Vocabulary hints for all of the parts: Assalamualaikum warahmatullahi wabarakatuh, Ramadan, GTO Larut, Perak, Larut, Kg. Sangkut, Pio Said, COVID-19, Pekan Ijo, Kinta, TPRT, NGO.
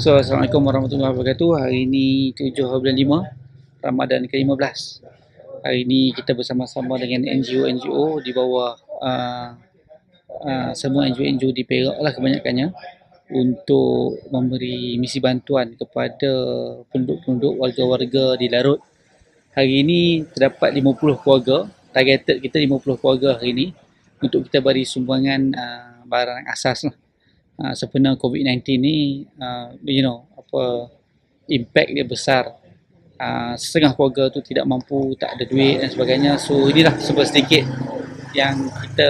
Assalamualaikum warahmatullahi wabarakatuh. Hari ini 7 bulan 5, Ramadan ke-15. Hari ini kita bersama-sama dengan NGO-NGO di bawah semua NGO-NGO di Perak lah kebanyakannya, untuk memberi misi bantuan kepada penduduk-penduduk, warga-warga di Larut. Hari ini terdapat 50 keluarga, targeted kita 50 keluarga hari ini untuk kita beri sumbangan barang asas lah. Sebenarnya COVID-19 ni, impact dia besar. Setengah keluarga tu tidak mampu, tak ada duit dan sebagainya. So, inilah sebab sedikit yang kita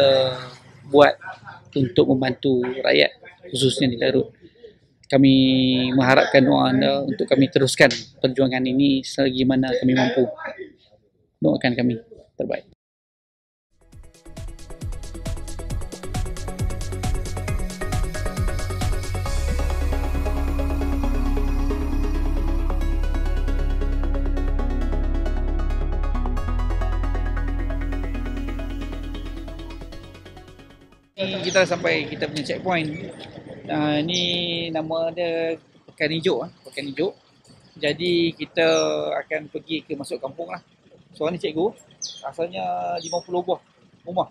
buat untuk membantu rakyat, khususnya di Larut. Kami mengharapkan doa anda untuk kami teruskan perjuangan ini selagi mana kami mampu. Doakan kami terbaik. Kita sampai kita punya checkpoint. Ni nama dia Pekan Ijo. Pekan Ijo. Jadi kita akan pergi ke masuk kampung lah. Soalan ni cikgu, asalnya 50 buah rumah.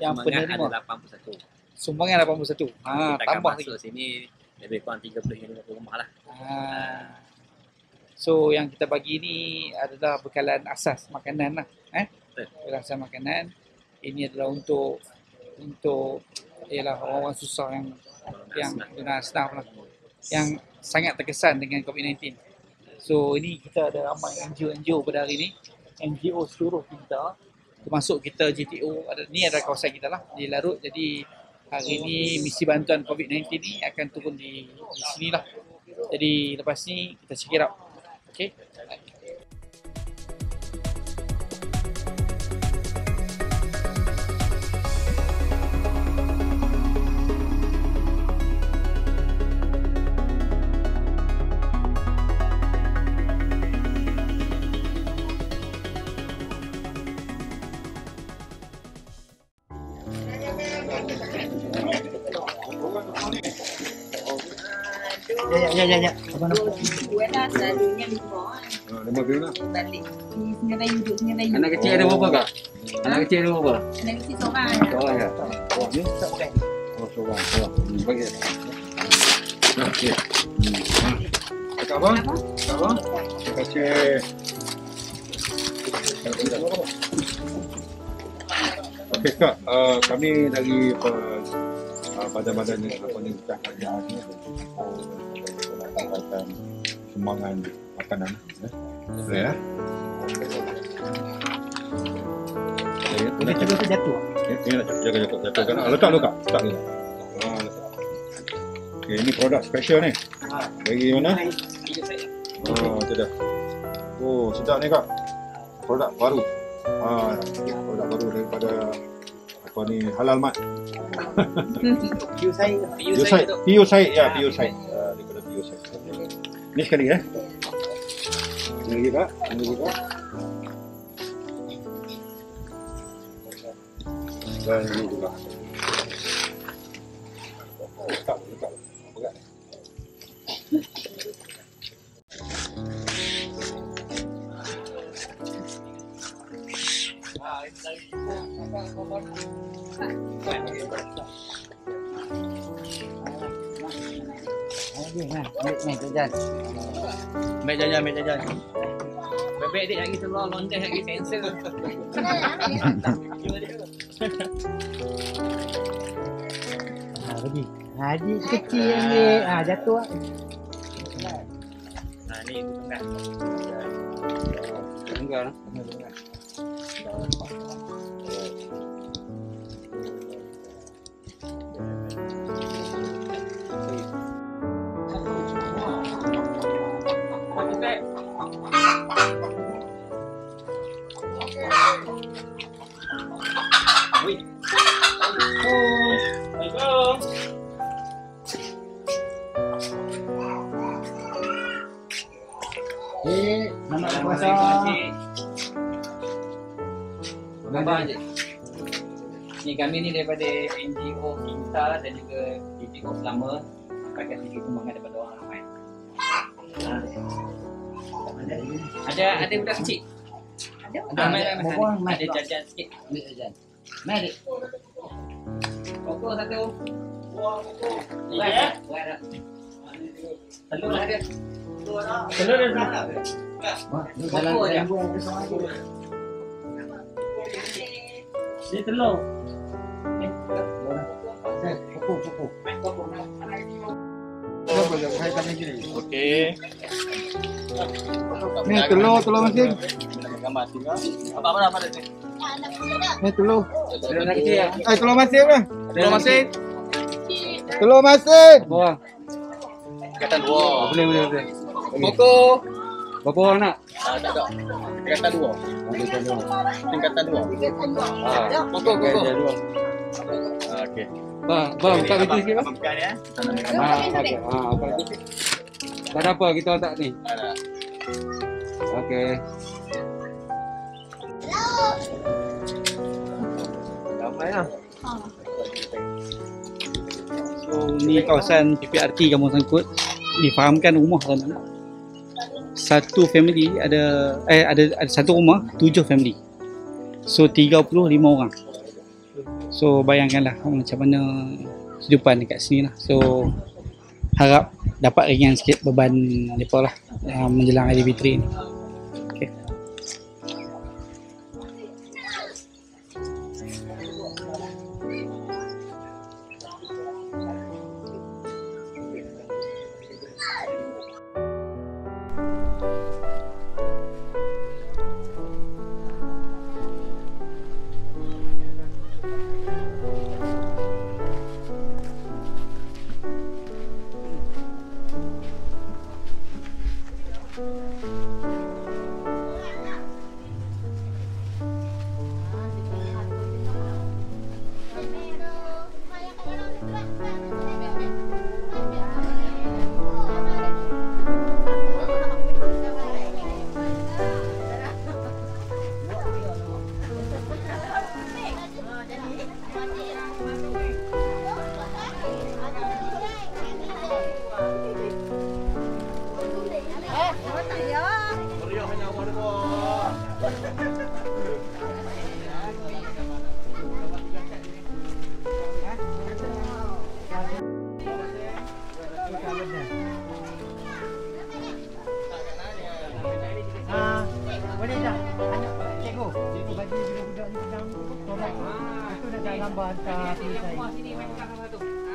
Yang penerima ada 81. Sumbangan 81. Kita tambah masuk sini lebih kurang 30 rumah lah. So yang kita bagi ni adalah bekalan asas makanan lah. Bekalan asas makanan. Ini adalah untuk orang-orang susah yang kena staff lah, yang sangat terkesan dengan COVID-19. So ini kita ada ramai NGO pada hari ini, NGO seluruh kita, termasuk kita GTO. Ni ada kawasan kita lah di Larut. Jadi hari ini misi bantuan COVID-19 ni akan turun di sini lah. Jadi lepas ni kita check it out. Okay. Ya. Buenas, lalunya lima. Lima berapa? Balik. Ini anak kecil ada berapa kak? Anak kecil seorang. Ya. Seorang. Bagi. Okey. Kak abang. Terima kasih. Okey kak, kami dari badan-badan yang berkaitan dengan akan sumbangan makanan boleh ya? Ini cikgu tu jatuh jaga kan? Letak ok, ini produk special ni bagi mana? Itu dah. Sedap ni kak, produk baru daripada apa ni, Halal Mat. Pio Said. Ini sekali ya. Ini juga. Dan ini juga. Letak. Pegang. Mek jajan. Bebek dia lagi telur, lontek lagi sensor. Pergi. Haji kecil ni. Jatuh ah. Ni tengah. Tengah. Ni kami ni daripada NGO Kinta dan juga GTO Selama. pakai sedikit kembang daripada orang lain. Ada yang udah kecil. Ada jajan sikit. Ambil jajan. Mari. Pokok satu. Buah pokok. Ya. Telur ada. Telur ada. Pokok ya. Ini telur. Pokok. Okey. Ni telur mesin. Apa ada? Ni telur. Telur mesin lah. Telur mesin. Wah. Ikatan dua. Boleh. Pokok. Berapa orang nak? Tak ada. Tingkatan dua. Pokok. Okey. Bang, buka kerja sikit bang. Buka dia. Tak ada apa kita letak ni. Ada. Okey. Ramai lah. So, ni kawasan TPRT Kampung Sangkut. Difahamkan rumah sana. Satu family ada satu rumah 7 family. So 35 orang. So bayangkanlah macam mana kehidupan dekat sini lah. So harap dapat ringan sikit beban mereka lah menjelang hari fitri ni. Okay.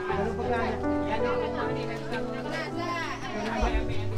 Baru pegang. Ya, nak.